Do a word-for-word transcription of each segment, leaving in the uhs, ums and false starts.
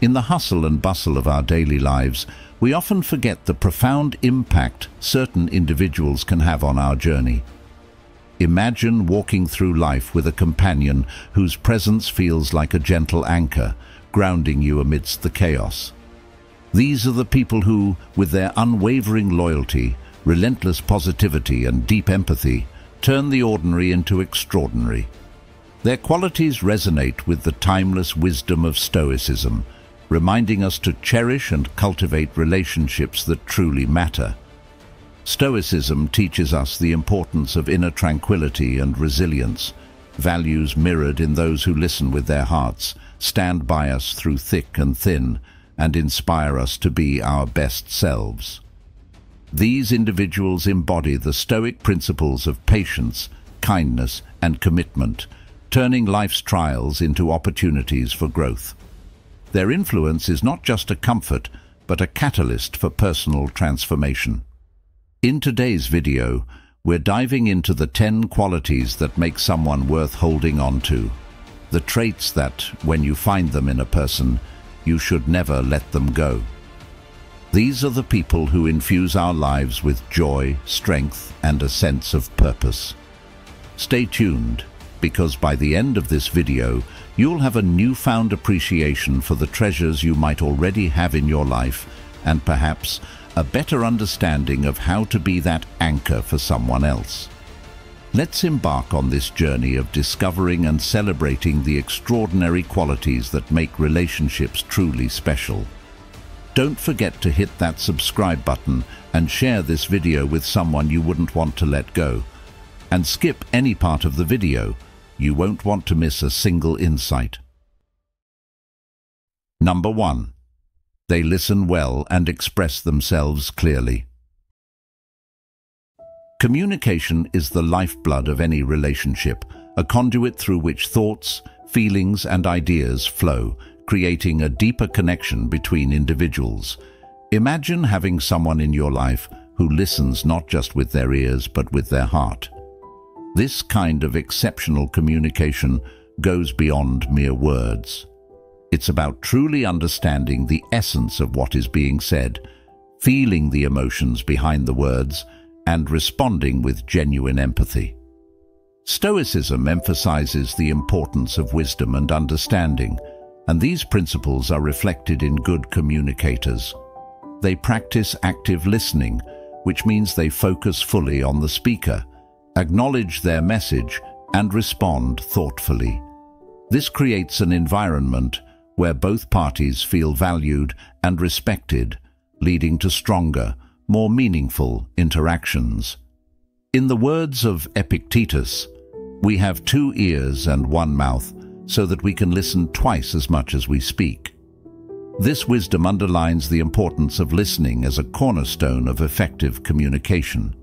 In the hustle and bustle of our daily lives, we often forget the profound impact certain individuals can have on our journey. Imagine walking through life with a companion whose presence feels like a gentle anchor, grounding you amidst the chaos. These are the people who, with their unwavering loyalty, relentless positivity and deep empathy, turn the ordinary into extraordinary. Their qualities resonate with the timeless wisdom of Stoicism, reminding us to cherish and cultivate relationships that truly matter. Stoicism teaches us the importance of inner tranquility and resilience, values mirrored in those who listen with their hearts, stand by us through thick and thin, and inspire us to be our best selves. These individuals embody the Stoic principles of patience, kindness, and commitment, turning life's trials into opportunities for growth. Their influence is not just a comfort, but a catalyst for personal transformation. In today's video, we're diving into the ten qualities that make someone worth holding on to. The traits that, when you find them in a person, you should never let them go. These are the people who infuse our lives with joy, strength, and a sense of purpose. Stay tuned, because by the end of this video, you'll have a newfound appreciation for the treasures you might already have in your life, and perhaps a better understanding of how to be that anchor for someone else. Let's embark on this journey of discovering and celebrating the extraordinary qualities that make relationships truly special. Don't forget to hit that subscribe button and share this video with someone you wouldn't want to let go. And skip any part of the video. You won't want to miss a single insight. Number one. They listen well and express themselves clearly. Communication is the lifeblood of any relationship, a conduit through which thoughts, feelings, and ideas flow, creating a deeper connection between individuals. Imagine having someone in your life who listens not just with their ears, but with their heart. This kind of exceptional communication goes beyond mere words. It's about truly understanding the essence of what is being said, feeling the emotions behind the words, and responding with genuine empathy. Stoicism emphasizes the importance of wisdom and understanding, and these principles are reflected in good communicators. They practice active listening, which means they focus fully on the speaker, acknowledge their message, and respond thoughtfully. This creates an environment where both parties feel valued and respected, leading to stronger, more meaningful interactions. In the words of Epictetus, we have two ears and one mouth so that we can listen twice as much as we speak. This wisdom underlines the importance of listening as a cornerstone of effective communication.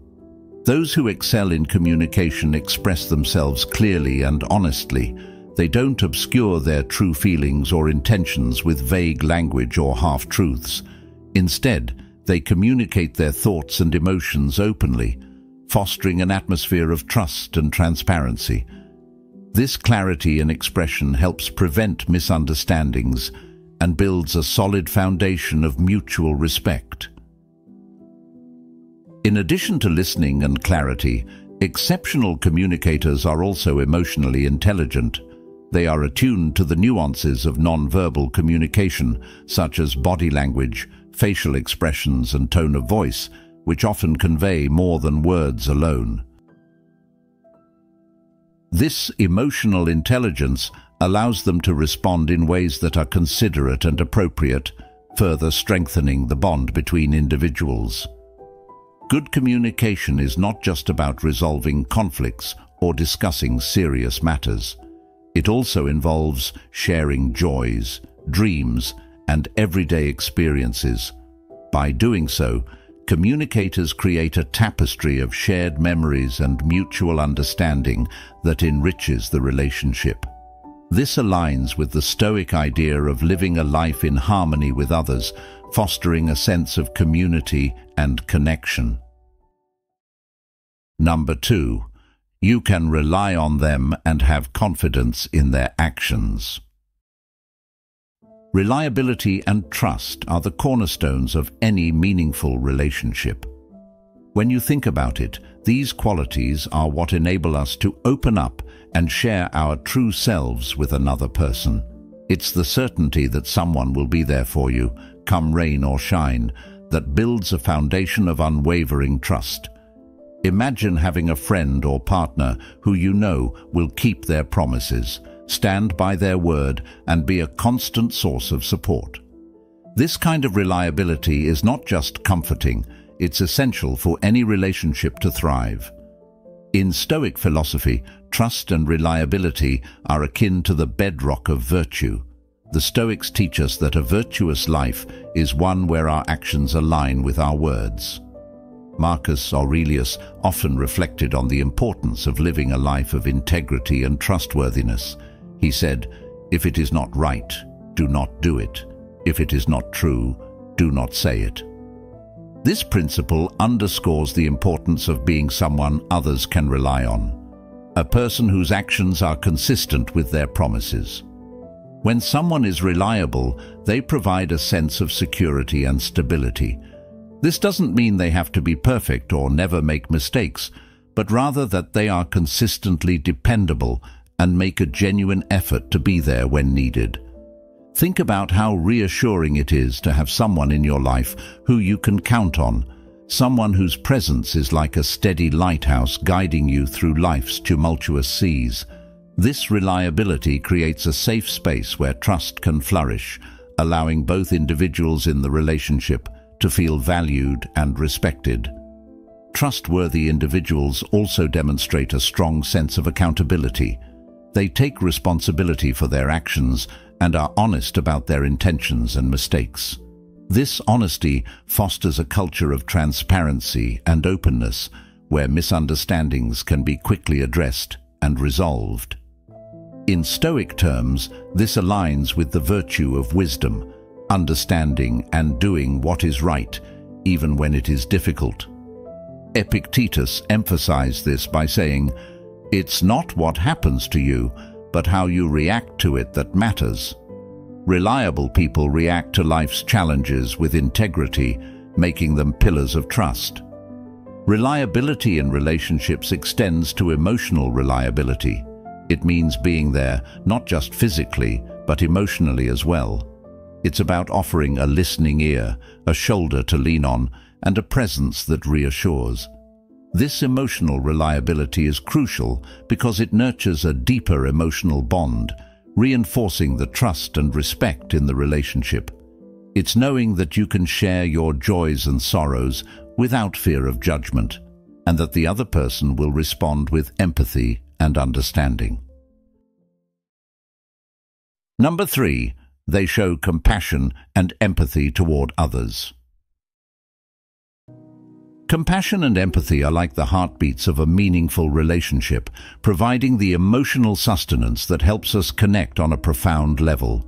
Those who excel in communication express themselves clearly and honestly. They don't obscure their true feelings or intentions with vague language or half-truths. Instead, they communicate their thoughts and emotions openly, fostering an atmosphere of trust and transparency. This clarity in expression helps prevent misunderstandings and builds a solid foundation of mutual respect. In addition to listening and clarity, exceptional communicators are also emotionally intelligent. They are attuned to the nuances of non-verbal communication, such as body language, facial expressions, and tone of voice, which often convey more than words alone. This emotional intelligence allows them to respond in ways that are considerate and appropriate, further strengthening the bond between individuals. Good communication is not just about resolving conflicts or discussing serious matters. It also involves sharing joys, dreams, and everyday experiences. By doing so, communicators create a tapestry of shared memories and mutual understanding that enriches the relationship. This aligns with the Stoic idea of living a life in harmony with others, fostering a sense of community and connection. Number two. You can rely on them and have confidence in their actions. Reliability and trust are the cornerstones of any meaningful relationship. When you think about it, these qualities are what enable us to open up and share our true selves with another person. It's the certainty that someone will be there for you, come rain or shine, that builds a foundation of unwavering trust. Imagine having a friend or partner who you know will keep their promises, stand by their word, and be a constant source of support. This kind of reliability is not just comforting, it's essential for any relationship to thrive. In Stoic philosophy, trust and reliability are akin to the bedrock of virtue. The Stoics teach us that a virtuous life is one where our actions align with our words. Marcus Aurelius often reflected on the importance of living a life of integrity and trustworthiness. He said, "If it is not right, do not do it. If it is not true, do not say it." This principle underscores the importance of being someone others can rely on, a person whose actions are consistent with their promises. When someone is reliable, they provide a sense of security and stability. This doesn't mean they have to be perfect or never make mistakes, but rather that they are consistently dependable and make a genuine effort to be there when needed. Think about how reassuring it is to have someone in your life who you can count on, someone whose presence is like a steady lighthouse guiding you through life's tumultuous seas. This reliability creates a safe space where trust can flourish, allowing both individuals in the relationship to feel valued and respected. Trustworthy individuals also demonstrate a strong sense of accountability. They take responsibility for their actions and are honest about their intentions and mistakes. This honesty fosters a culture of transparency and openness, where misunderstandings can be quickly addressed and resolved. In Stoic terms, this aligns with the virtue of wisdom, understanding and doing what is right, even when it is difficult. Epictetus emphasized this by saying, "It's not what happens to you, but how you react to it that matters." Reliable people react to life's challenges with integrity, making them pillars of trust. Reliability in relationships extends to emotional reliability. It means being there, not just physically, but emotionally as well. It's about offering a listening ear, a shoulder to lean on, and a presence that reassures. This emotional reliability is crucial because it nurtures a deeper emotional bond, reinforcing the trust and respect in the relationship. It's knowing that you can share your joys and sorrows without fear of judgment, and that the other person will respond with empathy and understanding. Number three. They show compassion and empathy toward others. Compassion and empathy are like the heartbeats of a meaningful relationship, providing the emotional sustenance that helps us connect on a profound level.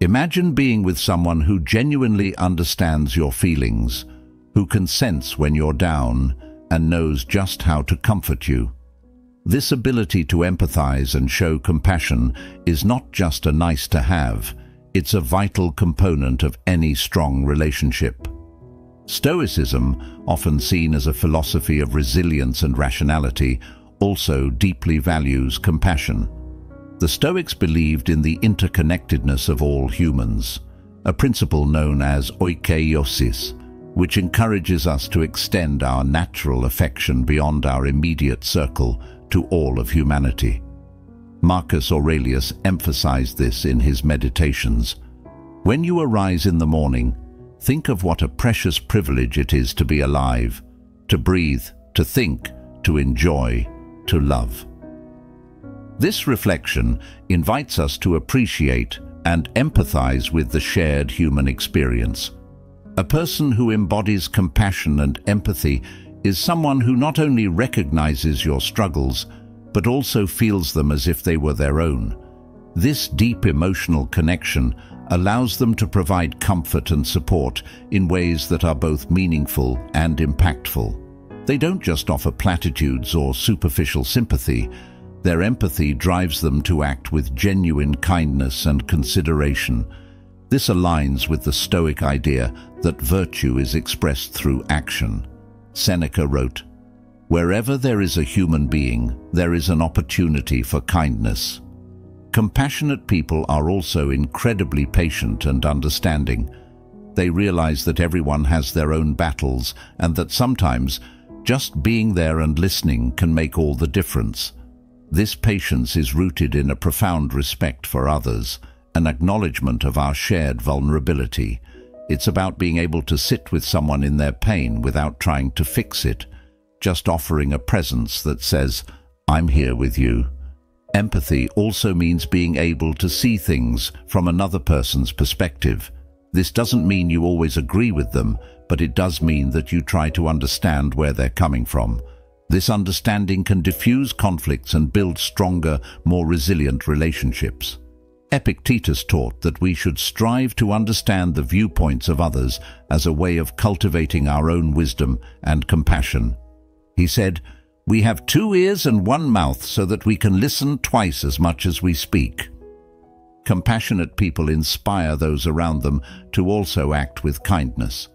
Imagine being with someone who genuinely understands your feelings, who can sense when you're down, and knows just how to comfort you. This ability to empathize and show compassion is not just a nice-to-have. It's a vital component of any strong relationship. Stoicism, often seen as a philosophy of resilience and rationality, also deeply values compassion. The Stoics believed in the interconnectedness of all humans, a principle known as oikeiosis, which encourages us to extend our natural affection beyond our immediate circle to all of humanity. Marcus Aurelius emphasized this in his meditations. When you arise in the morning, think of what a precious privilege it is to be alive, to breathe, to think, to enjoy, to love. This reflection invites us to appreciate and empathize with the shared human experience. A person who embodies compassion and empathy is someone who not only recognizes your struggles, but also feels them as if they were their own. This deep emotional connection allows them to provide comfort and support in ways that are both meaningful and impactful. They don't just offer platitudes or superficial sympathy. Their empathy drives them to act with genuine kindness and consideration. This aligns with the Stoic idea that virtue is expressed through action. Seneca wrote, "Wherever there is a human being, there is an opportunity for kindness." Compassionate people are also incredibly patient and understanding. They realize that everyone has their own battles and that sometimes just being there and listening can make all the difference. This patience is rooted in a profound respect for others, an acknowledgement of our shared vulnerability. It's about being able to sit with someone in their pain without trying to fix it, just offering a presence that says, "I'm here with you." Empathy also means being able to see things from another person's perspective. This doesn't mean you always agree with them, but it does mean that you try to understand where they're coming from. This understanding can diffuse conflicts and build stronger, more resilient relationships. Epictetus taught that we should strive to understand the viewpoints of others as a way of cultivating our own wisdom and compassion. He said, "We have two ears and one mouth so that we can listen twice as much as we speak." Compassionate people inspire those around them to also act with kindness.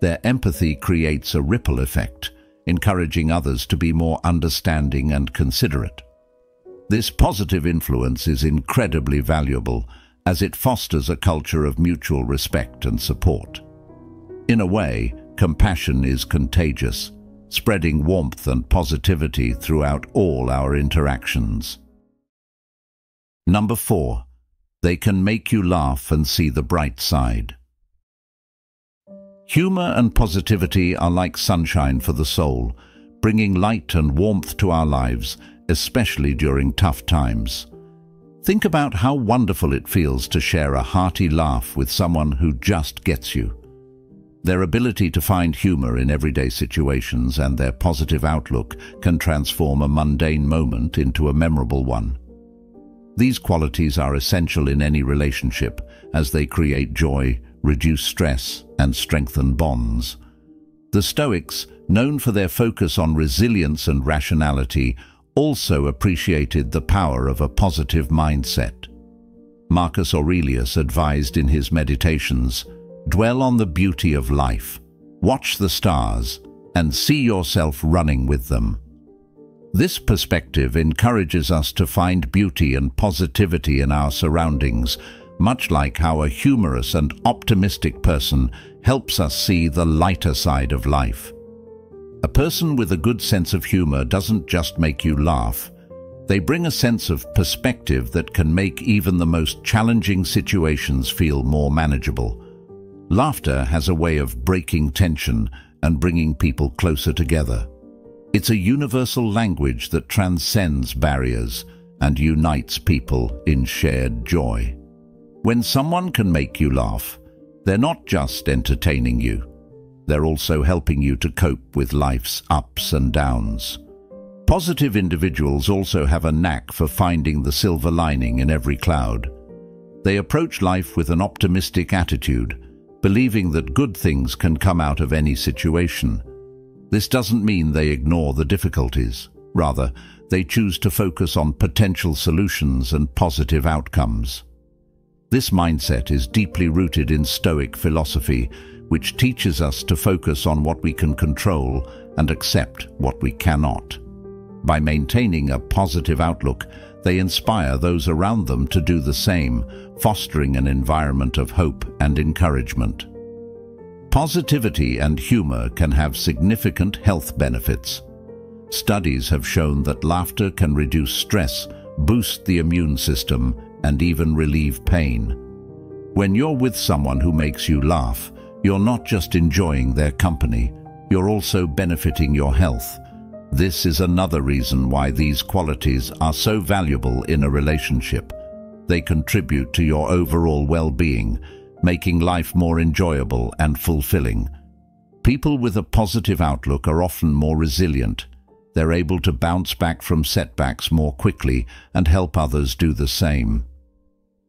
Their empathy creates a ripple effect, encouraging others to be more understanding and considerate. This positive influence is incredibly valuable as it fosters a culture of mutual respect and support. In a way, compassion is contagious, spreading warmth and positivity throughout all our interactions. Number four, they can make you laugh and see the bright side. Humor and positivity are like sunshine for the soul, bringing light and warmth to our lives, especially during tough times. Think about how wonderful it feels to share a hearty laugh with someone who just gets you. Their ability to find humor in everyday situations and their positive outlook can transform a mundane moment into a memorable one. These qualities are essential in any relationship as they create joy, reduce stress, and strengthen bonds. The Stoics, known for their focus on resilience and rationality, also appreciated the power of a positive mindset. Marcus Aurelius advised in his meditations, "Dwell on the beauty of life, watch the stars, and see yourself running with them." This perspective encourages us to find beauty and positivity in our surroundings, much like how a humorous and optimistic person helps us see the lighter side of life. A person with a good sense of humor doesn't just make you laugh. They bring a sense of perspective that can make even the most challenging situations feel more manageable. Laughter has a way of breaking tension and bringing people closer together. It's a universal language that transcends barriers and unites people in shared joy. When someone can make you laugh, they're not just entertaining you. They're also helping you to cope with life's ups and downs. Positive individuals also have a knack for finding the silver lining in every cloud. They approach life with an optimistic attitude, believing that good things can come out of any situation. This doesn't mean they ignore the difficulties. Rather, they choose to focus on potential solutions and positive outcomes. This mindset is deeply rooted in Stoic philosophy, which teaches us to focus on what we can control and accept what we cannot. By maintaining a positive outlook, they inspire those around them to do the same, fostering an environment of hope and encouragement. Positivity and humor can have significant health benefits. Studies have shown that laughter can reduce stress, boost the immune system, and even relieve pain. When you're with someone who makes you laugh, you're not just enjoying their company, you're also benefiting your health. This is another reason why these qualities are so valuable in a relationship. They contribute to your overall well-being, making life more enjoyable and fulfilling. People with a positive outlook are often more resilient. They're able to bounce back from setbacks more quickly and help others do the same.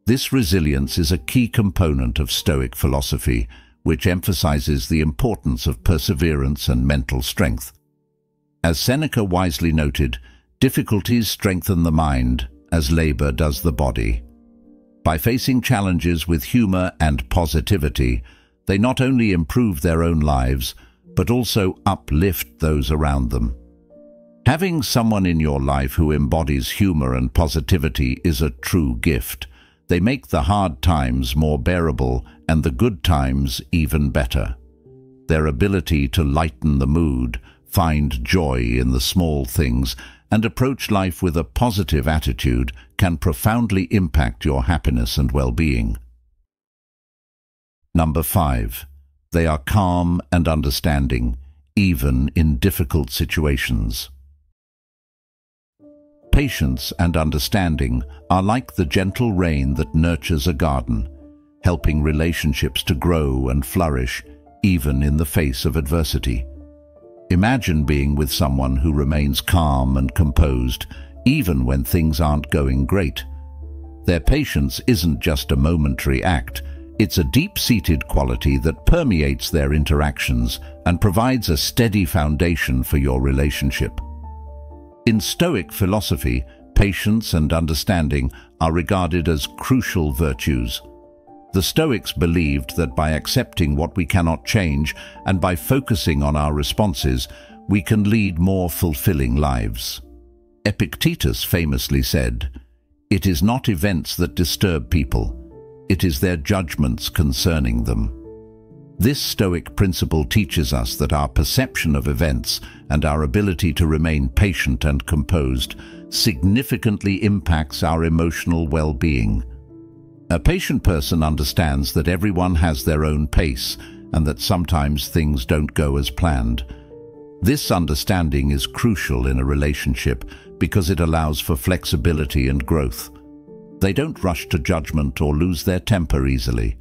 This resilience is a key component of Stoic philosophy, which emphasizes the importance of perseverance and mental strength. As Seneca wisely noted, difficulties strengthen the mind as labor does the body. By facing challenges with humor and positivity, they not only improve their own lives, but also uplift those around them. Having someone in your life who embodies humor and positivity is a true gift. They make the hard times more bearable and the good times even better. Their ability to lighten the mood, find joy in the small things, and approach life with a positive attitude can profoundly impact your happiness and well-being. Number five, they are calm and understanding, even in difficult situations. Patience and understanding are like the gentle rain that nurtures a garden, helping relationships to grow and flourish even in the face of adversity. Imagine being with someone who remains calm and composed even when things aren't going great. Their patience isn't just a momentary act, it's a deep-seated quality that permeates their interactions and provides a steady foundation for your relationship. In Stoic philosophy, patience and understanding are regarded as crucial virtues. The Stoics believed that by accepting what we cannot change and by focusing on our responses, we can lead more fulfilling lives. Epictetus famously said, "It is not events that disturb people, it is their judgments concerning them." This Stoic principle teaches us that our perception of events and our ability to remain patient and composed significantly impacts our emotional well-being. A patient person understands that everyone has their own pace and that sometimes things don't go as planned. This understanding is crucial in a relationship because it allows for flexibility and growth. They don't rush to judgment or lose their temper easily.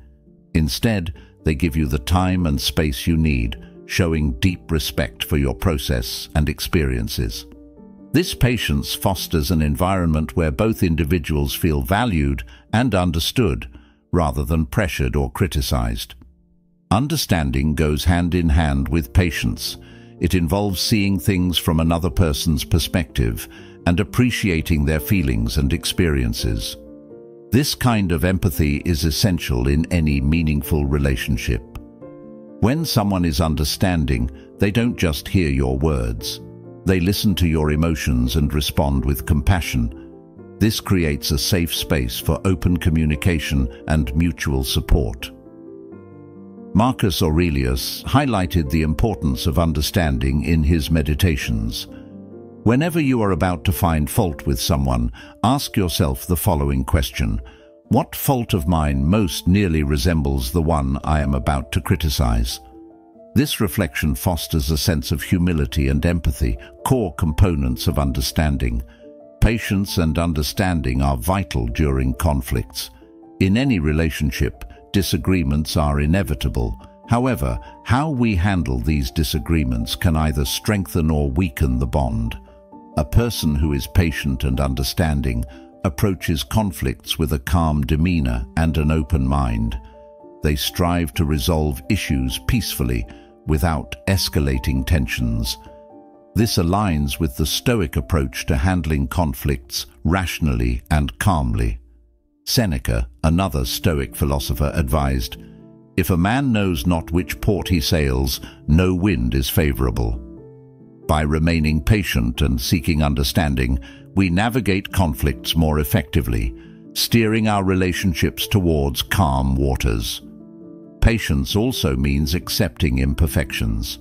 Instead, they give you the time and space you need, showing deep respect for your process and experiences. This patience fosters an environment where both individuals feel valued and understood, rather than pressured or criticized. Understanding goes hand in hand with patience. It involves seeing things from another person's perspective and appreciating their feelings and experiences. This kind of empathy is essential in any meaningful relationship. When someone is understanding, they don't just hear your words. They listen to your emotions and respond with compassion. This creates a safe space for open communication and mutual support. Marcus Aurelius highlighted the importance of understanding in his Meditations. Whenever you are about to find fault with someone, ask yourself the following question. What fault of mine most nearly resembles the one I am about to criticize? This reflection fosters a sense of humility and empathy, core components of understanding. Patience and understanding are vital during conflicts. In any relationship, disagreements are inevitable. However, how we handle these disagreements can either strengthen or weaken the bond. A person who is patient and understanding approaches conflicts with a calm demeanor and an open mind. They strive to resolve issues peacefully without escalating tensions. This aligns with the Stoic approach to handling conflicts rationally and calmly. Seneca, another Stoic philosopher, advised, "If a man knows not which port he sails, no wind is favorable." By remaining patient and seeking understanding, we navigate conflicts more effectively, steering our relationships towards calm waters. Patience also means accepting imperfections.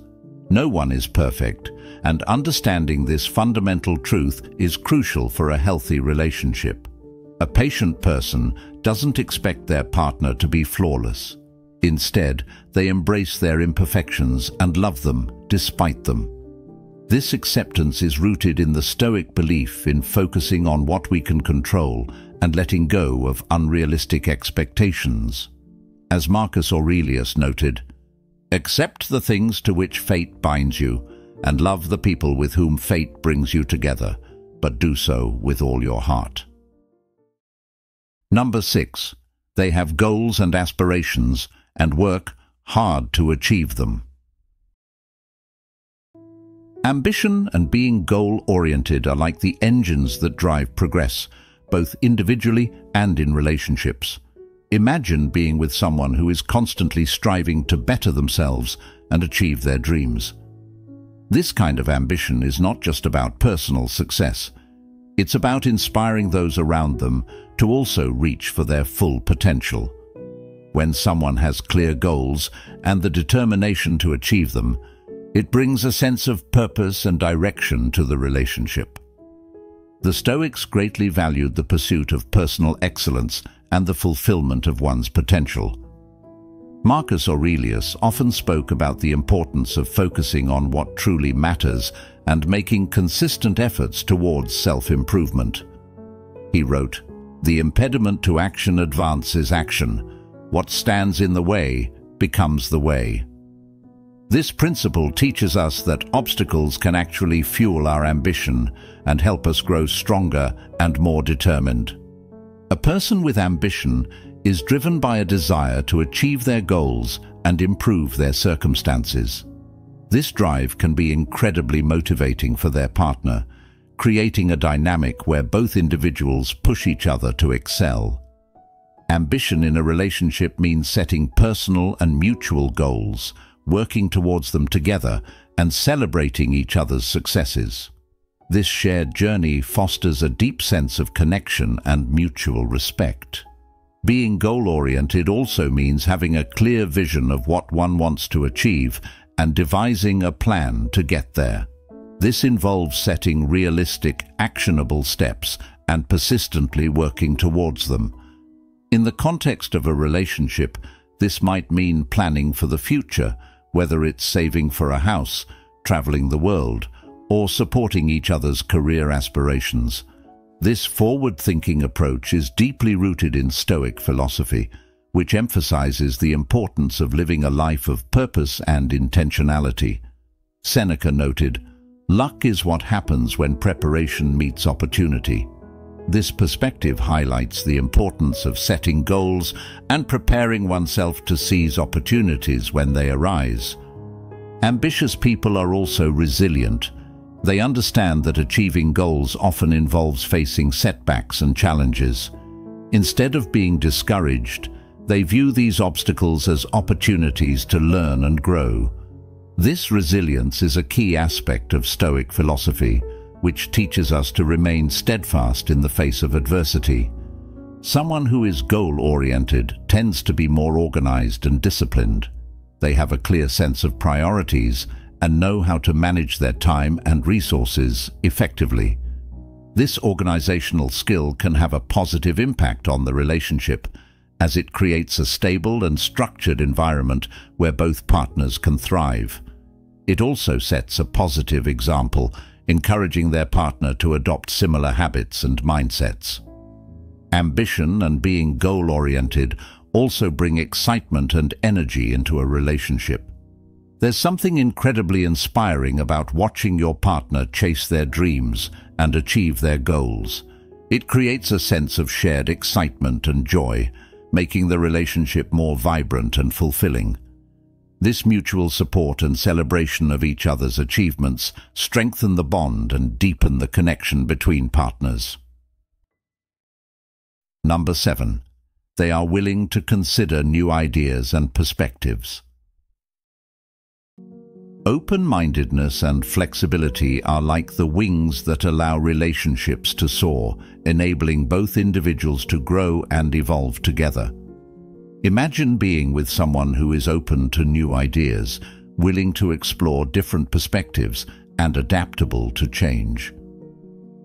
No one is perfect, and understanding this fundamental truth is crucial for a healthy relationship. A patient person doesn't expect their partner to be flawless. Instead, they embrace their imperfections and love them despite them. This acceptance is rooted in the Stoic belief in focusing on what we can control and letting go of unrealistic expectations. As Marcus Aurelius noted, "Accept the things to which fate binds you, and love the people with whom fate brings you together, but do so with all your heart." Number six, they have goals and aspirations and work hard to achieve them. Ambition and being goal-oriented are like the engines that drive progress, both individually and in relationships. Imagine being with someone who is constantly striving to better themselves and achieve their dreams. This kind of ambition is not just about personal success. It's about inspiring those around them to also reach for their full potential. When someone has clear goals and the determination to achieve them, it brings a sense of purpose and direction to the relationship. The Stoics greatly valued the pursuit of personal excellence and the fulfillment of one's potential. Marcus Aurelius often spoke about the importance of focusing on what truly matters and making consistent efforts towards self-improvement. He wrote, "The impediment to action advances action. What stands in the way becomes the way." This principle teaches us that obstacles can actually fuel our ambition and help us grow stronger and more determined. A person with ambition is driven by a desire to achieve their goals and improve their circumstances. This drive can be incredibly motivating for their partner, creating a dynamic where both individuals push each other to excel. Ambition in a relationship means setting personal and mutual goals, working towards them together, and celebrating each other's successes. This shared journey fosters a deep sense of connection and mutual respect. Being goal-oriented also means having a clear vision of what one wants to achieve and devising a plan to get there. This involves setting realistic, actionable steps and persistently working towards them. In the context of a relationship, this might mean planning for the future, whether it's saving for a house, traveling the world, or supporting each other's career aspirations. This forward-thinking approach is deeply rooted in Stoic philosophy, which emphasizes the importance of living a life of purpose and intentionality. Seneca noted, "Luck is what happens when preparation meets opportunity." This perspective highlights the importance of setting goals and preparing oneself to seize opportunities when they arise. Ambitious people are also resilient. They understand that achieving goals often involves facing setbacks and challenges. Instead of being discouraged, they view these obstacles as opportunities to learn and grow. This resilience is a key aspect of Stoic philosophy, which teaches us to remain steadfast in the face of adversity. Someone who is goal-oriented tends to be more organized and disciplined. They have a clear sense of priorities and know how to manage their time and resources effectively. This organizational skill can have a positive impact on the relationship, as it creates a stable and structured environment where both partners can thrive. It also sets a positive example, encouraging their partner to adopt similar habits and mindsets. Ambition and being goal-oriented also bring excitement and energy into a relationship. There's something incredibly inspiring about watching your partner chase their dreams and achieve their goals. It creates a sense of shared excitement and joy, making the relationship more vibrant and fulfilling. This mutual support and celebration of each other's achievements strengthen the bond and deepen the connection between partners. Number seven, they are willing to consider new ideas and perspectives. Open-mindedness and flexibility are like the wings that allow relationships to soar, enabling both individuals to grow and evolve together. Imagine being with someone who is open to new ideas, willing to explore different perspectives, and adaptable to change.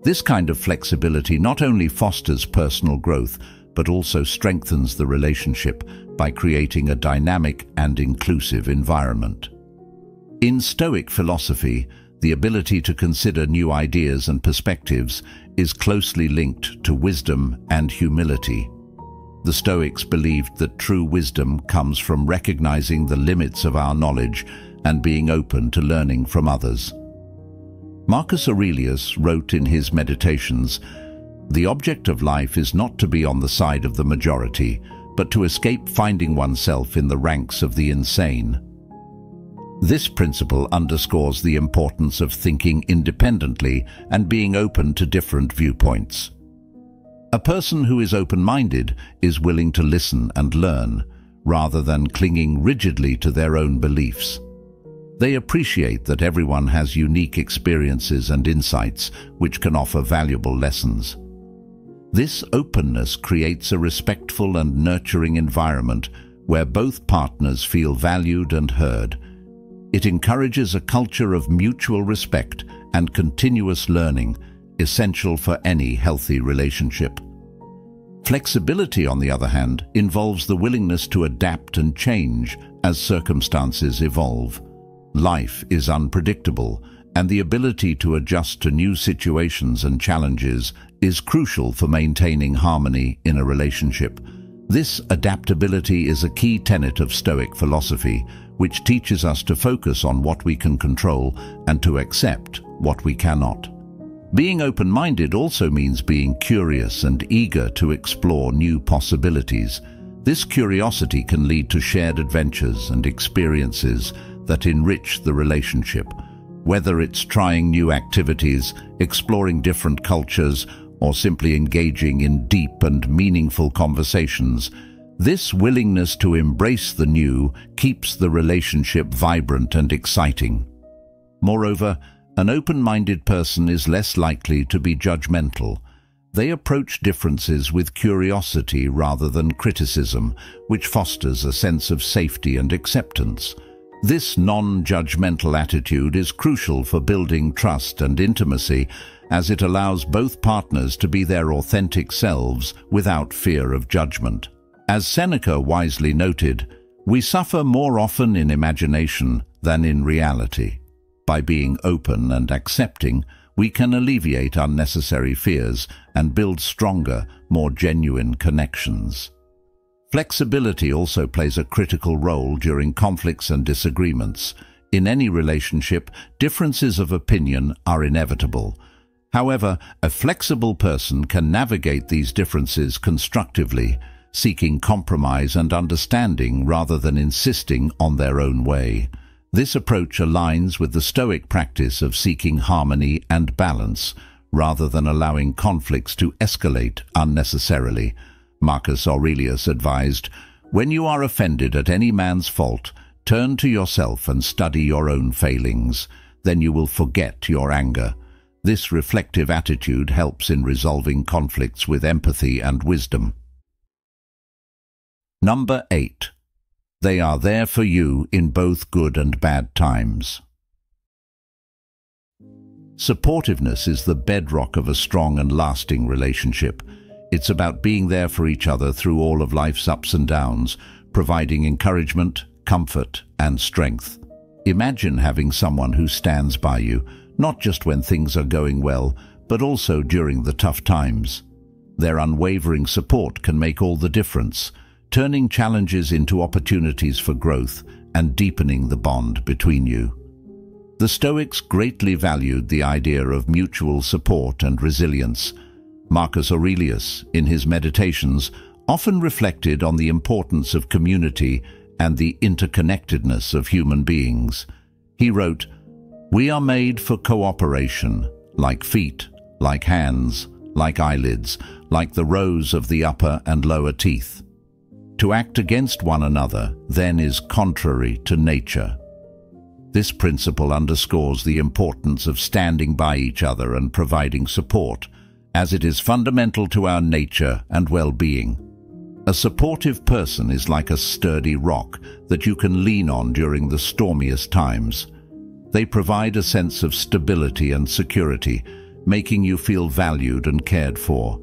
This kind of flexibility not only fosters personal growth, but also strengthens the relationship by creating a dynamic and inclusive environment. In Stoic philosophy, the ability to consider new ideas and perspectives is closely linked to wisdom and humility. The Stoics believed that true wisdom comes from recognizing the limits of our knowledge and being open to learning from others. Marcus Aurelius wrote in his Meditations, "The object of life is not to be on the side of the majority, but to escape finding oneself in the ranks of the insane." This principle underscores the importance of thinking independently and being open to different viewpoints. A person who is open-minded is willing to listen and learn, rather than clinging rigidly to their own beliefs. They appreciate that everyone has unique experiences and insights which can offer valuable lessons. This openness creates a respectful and nurturing environment where both partners feel valued and heard. It encourages a culture of mutual respect and continuous learning, essential for any healthy relationship. Flexibility, on the other hand, involves the willingness to adapt and change as circumstances evolve. Life is unpredictable, and the ability to adjust to new situations and challenges is crucial for maintaining harmony in a relationship. This adaptability is a key tenet of Stoic philosophy, which teaches us to focus on what we can control and to accept what we cannot. Being open-minded also means being curious and eager to explore new possibilities. This curiosity can lead to shared adventures and experiences that enrich the relationship. Whether it's trying new activities, exploring different cultures, or simply engaging in deep and meaningful conversations, this willingness to embrace the new keeps the relationship vibrant and exciting. Moreover, an open-minded person is less likely to be judgmental. They approach differences with curiosity rather than criticism, which fosters a sense of safety and acceptance. This non-judgmental attitude is crucial for building trust and intimacy, as it allows both partners to be their authentic selves without fear of judgment. As Seneca wisely noted, we suffer more often in imagination than in reality. By being open and accepting, we can alleviate unnecessary fears and build stronger, more genuine connections. Flexibility also plays a critical role during conflicts and disagreements. In any relationship, differences of opinion are inevitable. However, a flexible person can navigate these differences constructively, seeking compromise and understanding rather than insisting on their own way. This approach aligns with the Stoic practice of seeking harmony and balance, rather than allowing conflicts to escalate unnecessarily. Marcus Aurelius advised, "When you are offended at any man's fault, turn to yourself and study your own failings. Then you will forget your anger." This reflective attitude helps in resolving conflicts with empathy and wisdom. Number eight. They are there for you in both good and bad times. Supportiveness is the bedrock of a strong and lasting relationship. It's about being there for each other through all of life's ups and downs, providing encouragement, comfort, and strength. Imagine having someone who stands by you, not just when things are going well, but also during the tough times. Their unwavering support can make all the difference, turning challenges into opportunities for growth and deepening the bond between you. The Stoics greatly valued the idea of mutual support and resilience. Marcus Aurelius, in his Meditations, often reflected on the importance of community and the interconnectedness of human beings. He wrote, "We are made for cooperation, like feet, like hands, like eyelids, like the rows of the upper and lower teeth. To act against one another, then, is contrary to nature." This principle underscores the importance of standing by each other and providing support, as it is fundamental to our nature and well-being. A supportive person is like a sturdy rock that you can lean on during the stormiest times. They provide a sense of stability and security, making you feel valued and cared for.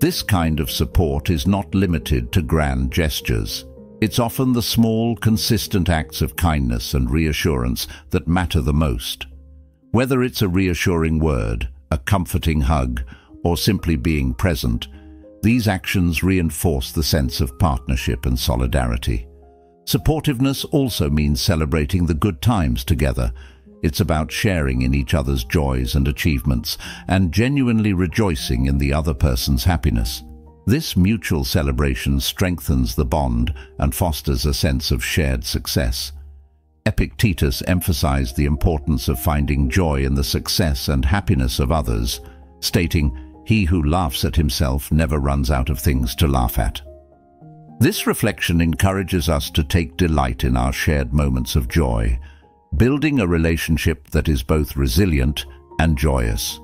This kind of support is not limited to grand gestures. It's often the small, consistent acts of kindness and reassurance that matter the most. Whether it's a reassuring word, a comforting hug, or simply being present, these actions reinforce the sense of partnership and solidarity. Supportiveness also means celebrating the good times together. It's about sharing in each other's joys and achievements and genuinely rejoicing in the other person's happiness. This mutual celebration strengthens the bond and fosters a sense of shared success. Epictetus emphasized the importance of finding joy in the success and happiness of others, stating, He who laughs at himself never runs out of things to laugh at. This reflection encourages us to take delight in our shared moments of joy, building a relationship that is both resilient and joyous.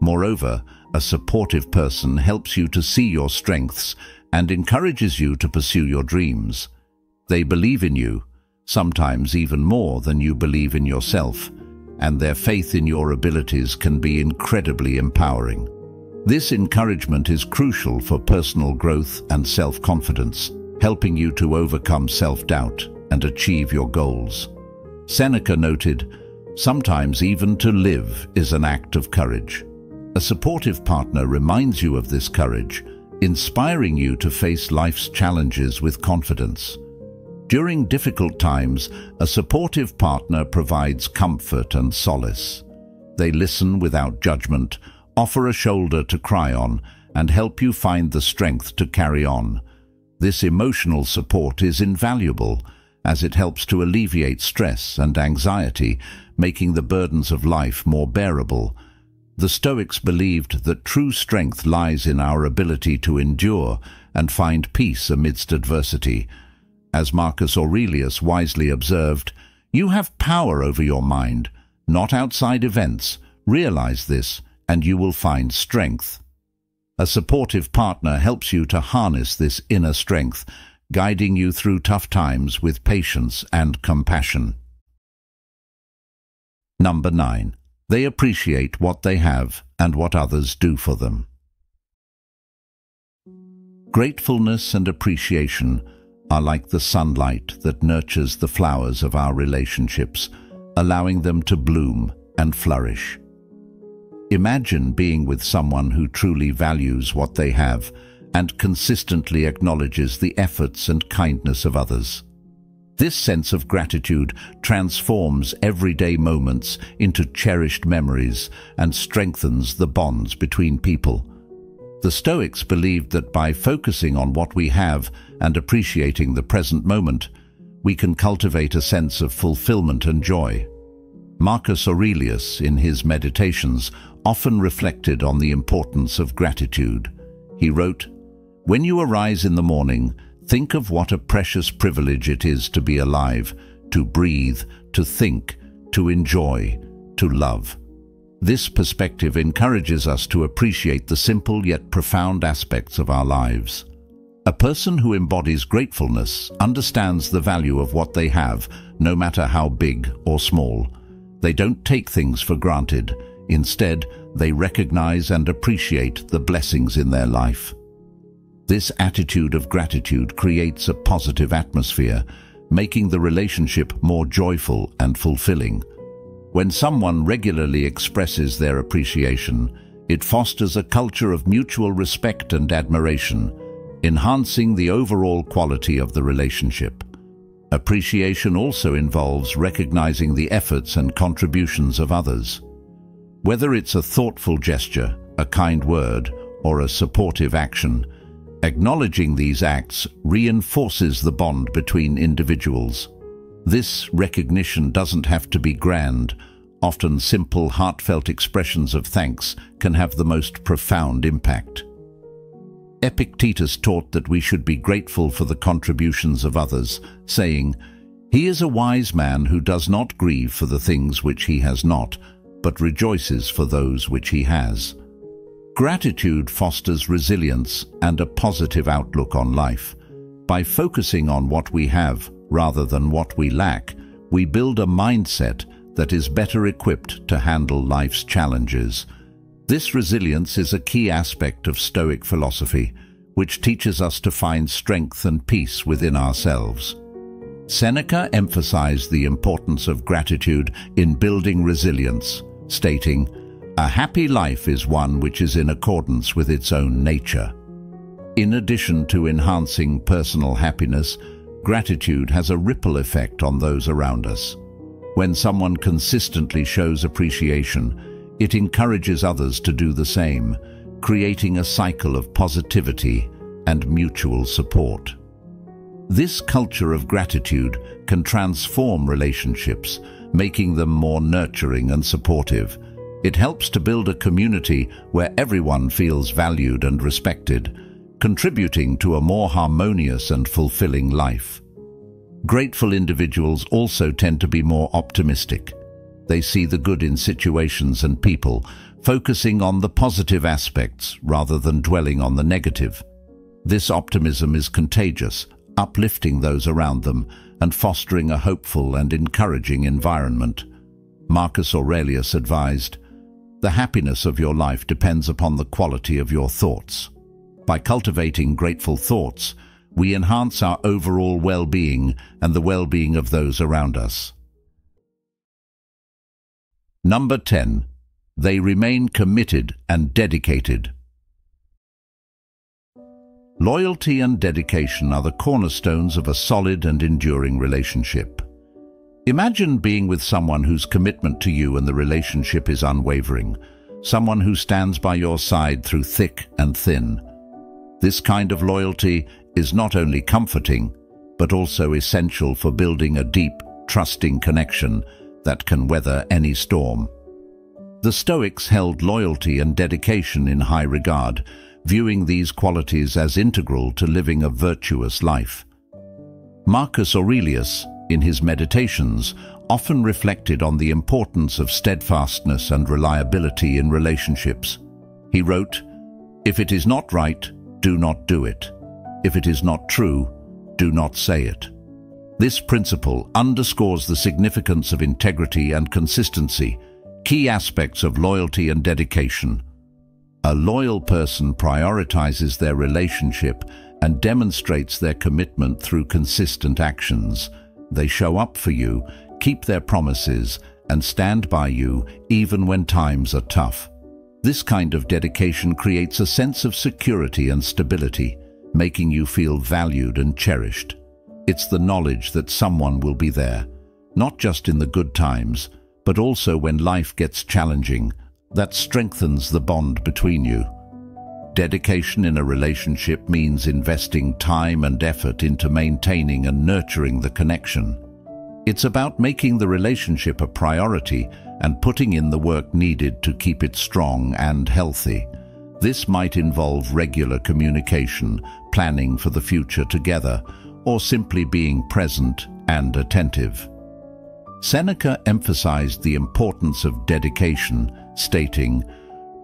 Moreover, a supportive person helps you to see your strengths and encourages you to pursue your dreams. They believe in you, sometimes even more than you believe in yourself, and their faith in your abilities can be incredibly empowering. This encouragement is crucial for personal growth and self-confidence, helping you to overcome self-doubt and achieve your goals. Seneca noted, "Sometimes even to live is an act of courage." A supportive partner reminds you of this courage, inspiring you to face life's challenges with confidence. During difficult times, a supportive partner provides comfort and solace. They listen without judgment, offer a shoulder to cry on, and help you find the strength to carry on. This emotional support is invaluable, as it helps to alleviate stress and anxiety, making the burdens of life more bearable. The Stoics believed that true strength lies in our ability to endure and find peace amidst adversity. As Marcus Aurelius wisely observed, "You have power over your mind, not outside events. Realize this, and you will find strength." A supportive partner helps you to harness this inner strength, guiding you through tough times with patience and compassion. Number nine. They appreciate what they have and what others do for them. Gratefulness and appreciation are like the sunlight that nurtures the flowers of our relationships, allowing them to bloom and flourish. Imagine being with someone who truly values what they have and consistently acknowledges the efforts and kindness of others. This sense of gratitude transforms everyday moments into cherished memories and strengthens the bonds between people. The Stoics believed that by focusing on what we have and appreciating the present moment, we can cultivate a sense of fulfillment and joy. Marcus Aurelius, in his Meditations, often reflected on the importance of gratitude. He wrote, "When you arise in the morning, think of what a precious privilege it is to be alive, to breathe, to think, to enjoy, to love." This perspective encourages us to appreciate the simple yet profound aspects of our lives. A person who embodies gratefulness understands the value of what they have, no matter how big or small. They don't take things for granted. Instead, they recognize and appreciate the blessings in their life. This attitude of gratitude creates a positive atmosphere, making the relationship more joyful and fulfilling. When someone regularly expresses their appreciation, it fosters a culture of mutual respect and admiration, enhancing the overall quality of the relationship. Appreciation also involves recognizing the efforts and contributions of others. Whether it's a thoughtful gesture, a kind word, or a supportive action, acknowledging these acts reinforces the bond between individuals. This recognition doesn't have to be grand. Often simple, heartfelt expressions of thanks can have the most profound impact. Epictetus taught that we should be grateful for the contributions of others, saying, "He is a wise man who does not grieve for the things which he has not, but rejoices for those which he has." Gratitude fosters resilience and a positive outlook on life. By focusing on what we have rather than what we lack, we build a mindset that is better equipped to handle life's challenges. This resilience is a key aspect of Stoic philosophy, which teaches us to find strength and peace within ourselves. Seneca emphasized the importance of gratitude in building resilience, stating, "A happy life is one which is in accordance with its own nature." In addition to enhancing personal happiness, gratitude has a ripple effect on those around us. When someone consistently shows appreciation, it encourages others to do the same, creating a cycle of positivity and mutual support. This culture of gratitude can transform relationships, making them more nurturing and supportive. It helps to build a community where everyone feels valued and respected, contributing to a more harmonious and fulfilling life. Grateful individuals also tend to be more optimistic. They see the good in situations and people, focusing on the positive aspects rather than dwelling on the negative. This optimism is contagious, uplifting those around them and fostering a hopeful and encouraging environment. Marcus Aurelius advised, "The happiness of your life depends upon the quality of your thoughts." By cultivating grateful thoughts, we enhance our overall well-being and the well-being of those around us. Number ten. They remain committed and dedicated. Loyalty and dedication are the cornerstones of a solid and enduring relationship. Imagine being with someone whose commitment to you and the relationship is unwavering, someone who stands by your side through thick and thin. This kind of loyalty is not only comforting, but also essential for building a deep, trusting connection that can weather any storm. The Stoics held loyalty and dedication in high regard, viewing these qualities as integral to living a virtuous life. Marcus Aurelius, in his meditations, often reflected on the importance of steadfastness and reliability in relationships. He wrote, "If it is not right, do not do it. If it is not true, do not say it." This principle underscores the significance of integrity and consistency, key aspects of loyalty and dedication. A loyal person prioritizes their relationship and demonstrates their commitment through consistent actions. They show up for you, keep their promises, and stand by you even when times are tough. This kind of dedication creates a sense of security and stability, making you feel valued and cherished. It's the knowledge that someone will be there, not just in the good times, but also when life gets challenging, that strengthens the bond between you. Dedication in a relationship means investing time and effort into maintaining and nurturing the connection. It's about making the relationship a priority and putting in the work needed to keep it strong and healthy. This might involve regular communication, planning for the future together, or simply being present and attentive. Seneca emphasized the importance of dedication, stating,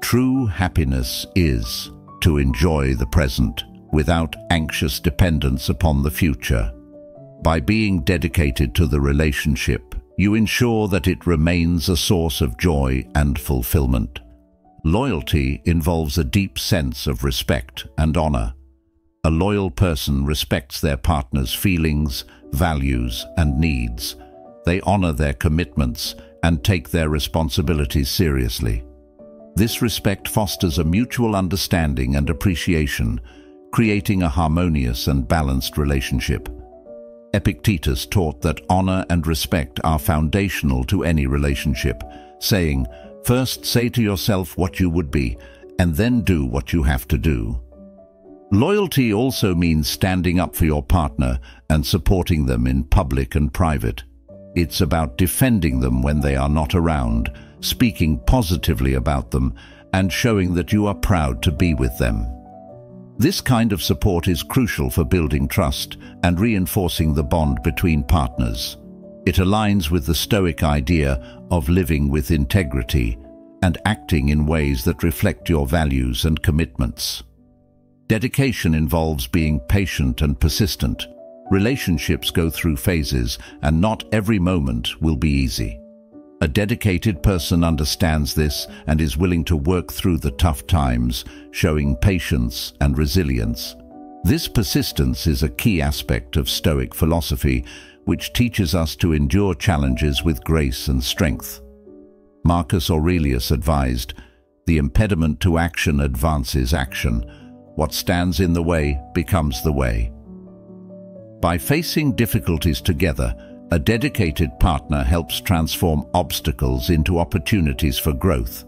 "True happiness is to enjoy the present without anxious dependence upon the future." By being dedicated to the relationship, you ensure that it remains a source of joy and fulfillment. Loyalty involves a deep sense of respect and honor. A loyal person respects their partner's feelings, values, and needs. They honor their commitments and take their responsibilities seriously. This respect fosters a mutual understanding and appreciation, creating a harmonious and balanced relationship. Epictetus taught that honor and respect are foundational to any relationship, saying, "First say to yourself what you would be, and then do what you have to do." Loyalty also means standing up for your partner and supporting them in public and private. It's about defending them when they are not around, speaking positively about them, and showing that you are proud to be with them. This kind of support is crucial for building trust and reinforcing the bond between partners. It aligns with the Stoic idea of living with integrity and acting in ways that reflect your values and commitments. Dedication involves being patient and persistent. Relationships go through phases, and not every moment will be easy. A dedicated person understands this and is willing to work through the tough times, showing patience and resilience. This persistence is a key aspect of Stoic philosophy, which teaches us to endure challenges with grace and strength. Marcus Aurelius advised, "The impediment to action advances action. What stands in the way becomes the way." By facing difficulties together, a dedicated partner helps transform obstacles into opportunities for growth.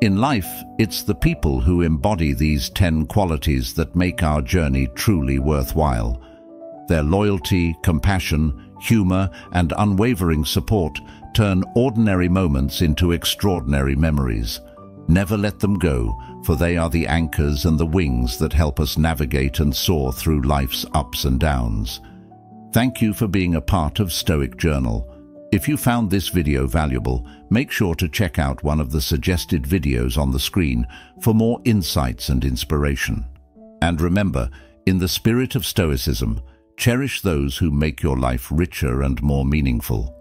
In life, it's the people who embody these ten qualities that make our journey truly worthwhile. Their loyalty, compassion, humor, and unwavering support turn ordinary moments into extraordinary memories. Never let them go, for they are the anchors and the wings that help us navigate and soar through life's ups and downs. Thank you for being a part of Stoic Journal. If you found this video valuable, make sure to check out one of the suggested videos on the screen for more insights and inspiration. And remember, in the spirit of Stoicism, cherish those who make your life richer and more meaningful.